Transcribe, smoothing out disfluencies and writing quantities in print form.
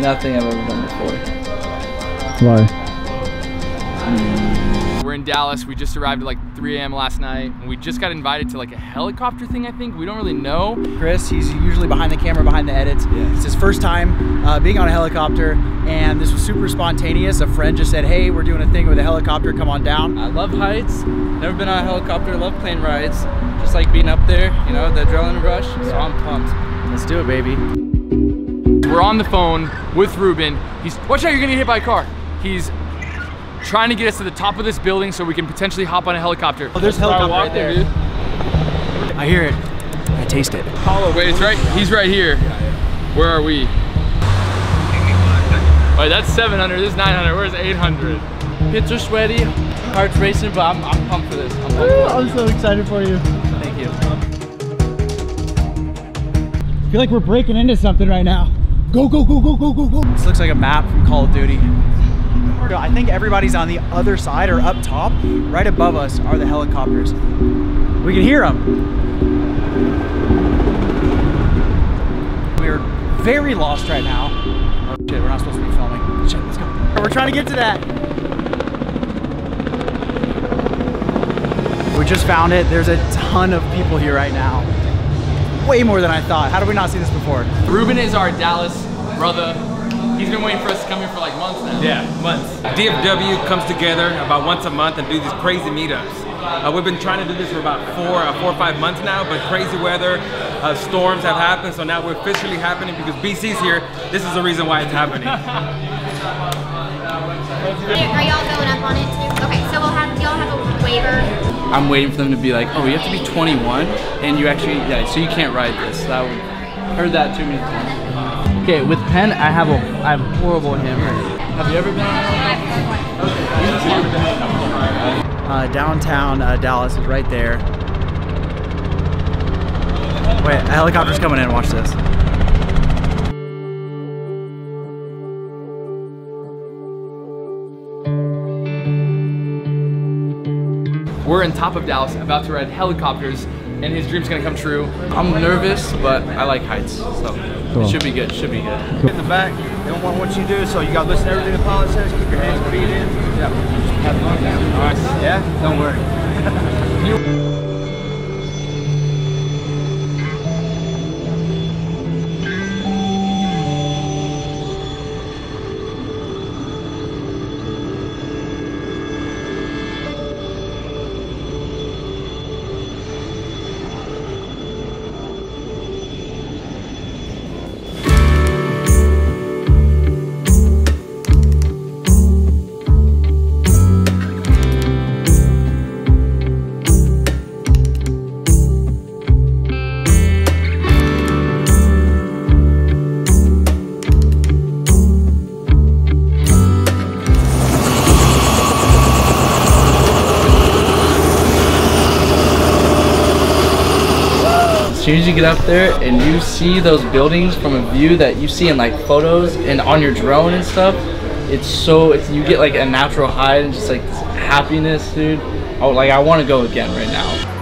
Nothing I've ever done before. Why? We're in Dallas. We just arrived at like 3 a.m. last night. And we just got invited to like a helicopter thing, I think. We don't really know. Chris, he's usually behind the camera, behind the edits. Yeah. It's his first time being on a helicopter. And this was super spontaneous. A friend just said, hey, we're doing a thing with a helicopter, come on down. I love heights, never been on a helicopter, love plane rides. Just like being up there, you know, the adrenaline rush, so I'm pumped. Let's do it, baby. We're on the phone with Ruben. He's, watch out, you're gonna get hit by a car. He's trying to get us to the top of this building so we can potentially hop on a helicopter. Oh, there's a helicopter right there, dude. I hear it, I taste it. Hollow. Wait, it's right, he's right here. Where are we? All right, that's 700, this is 900, where's 800? Hits are sweaty, heart's racing, but I'm pumped for this. I'm so excited for you. Thank you. I feel like we're breaking into something right now. Go, go, go, go, go, go, go. This looks like a map from Call of Duty. I think everybody's on the other side or up top. Right above us are the helicopters. We can hear them. We're very lost right now. Oh shit, we're not supposed to be filming. Shit, let's go. We're trying to get to that. We just found it. There's a ton of people here right now. Way more than I thought. How did we not see this before? Ruben is our Dallas brother. He's been waiting for us to come here for like months now. Yeah, months. DFW comes together about once a month and do these crazy meetups. We've been trying to do this for about four or five months now, but crazy weather, storms have happened, so now we're officially happening because BC's here. This is the reason why it's happening. Are y'all going up on it too? Okay, so y'all have a waiver. I'm waiting for them to be like, oh, you have to be 21, and you actually, yeah, so you can't ride this. That would, heard that too many times. Okay, with Penn, I have a horrible hammer. Have you ever been? I've never been. Downtown Dallas is right there. Wait, a helicopter's coming in, watch this. We're on top of Dallas, about to ride helicopters, and his dream's gonna come true. I'm nervous, but I like heights, so cool. It should be good, should be good. Cool. In the back, they don't want what you do, so you gotta listen to everything the pilot says, keep your hands and feet in. Yeah, have fun now. All right. Yeah, don't worry. As soon as you get up there and you see those buildings from a view that you see in like photos and on your drone and stuff, it's so, it's, you get like a natural high and just like this happiness, dude. Oh, like I want to go again right now.